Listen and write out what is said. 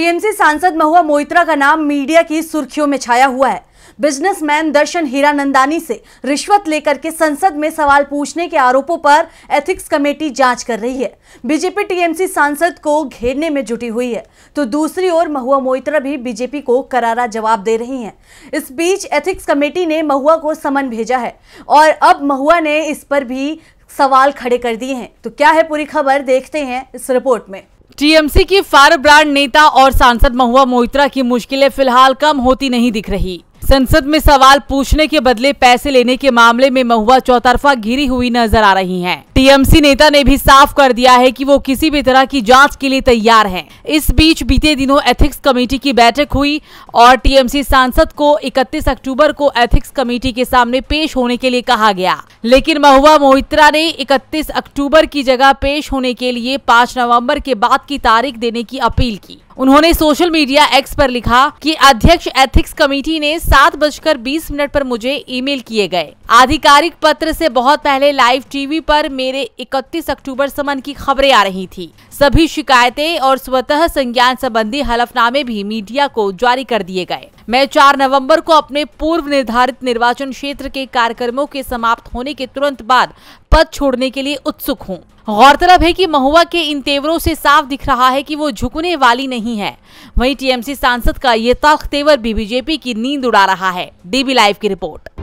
TMC सांसद महुआ मोइत्रा का नाम मीडिया की सुर्खियों में छाया हुआ है। बिजनेसमैन दर्शन हीरानंदानी से रिश्वत लेकर के संसद में सवाल पूछने के आरोपों पर एथिक्स कमेटी जांच कर रही है। बीजेपी टीएमसी सांसद को घेरने में जुटी हुई है, तो दूसरी ओर महुआ मोइत्रा भी बीजेपी को करारा जवाब दे रही हैं। इस बीच एथिक्स कमेटी ने महुआ को समन भेजा है और अब महुआ ने इस पर भी सवाल खड़े कर दिए हैं। तो क्या है पूरी खबर, देखते हैं इस रिपोर्ट में। टीएमसी की फायर ब्रांड नेता और सांसद महुआ मोइत्रा की मुश्किलें फिलहाल कम होती नहीं दिख रही। संसद में सवाल पूछने के बदले पैसे लेने के मामले में महुआ चौतरफा घिरी हुई नजर आ रही हैं। टीएमसी नेता ने भी साफ कर दिया है कि वो किसी भी तरह की जांच के लिए तैयार हैं। इस बीच बीते दिनों एथिक्स कमेटी की बैठक हुई और टीएमसी सांसद को 31 अक्टूबर को एथिक्स कमेटी के सामने पेश होने के लिए कहा गया, लेकिन महुआ मोइत्रा ने 31 अक्टूबर की जगह पेश होने के लिए 5 नवम्बर के बाद की तारीख देने की अपील की। उन्होंने सोशल मीडिया एक्स पर लिखा कि अध्यक्ष एथिक्स कमेटी ने 7:20 पर मुझे ईमेल किए गए। आधिकारिक पत्र से बहुत पहले लाइव टीवी पर मेरे 31 अक्टूबर समन की खबरें आ रही थी। सभी शिकायतें और स्वतः संज्ञान संबंधी हलफनामे भी मीडिया को जारी कर दिए गए। मैं 4 नवंबर को अपने पूर्व निर्धारित निर्वाचन क्षेत्र के कार्यक्रमों के समाप्त होने के तुरंत बाद पद छोड़ने के लिए उत्सुक हूँ। गौरतलब है कि महुआ के इन तेवरों से साफ दिख रहा है कि वो झुकने वाली नहीं है। वहीं टीएमसी सांसद का ये तल्ख तेवर भी बीजेपी की नींद उड़ा रहा है। डीबी लाइव की रिपोर्ट।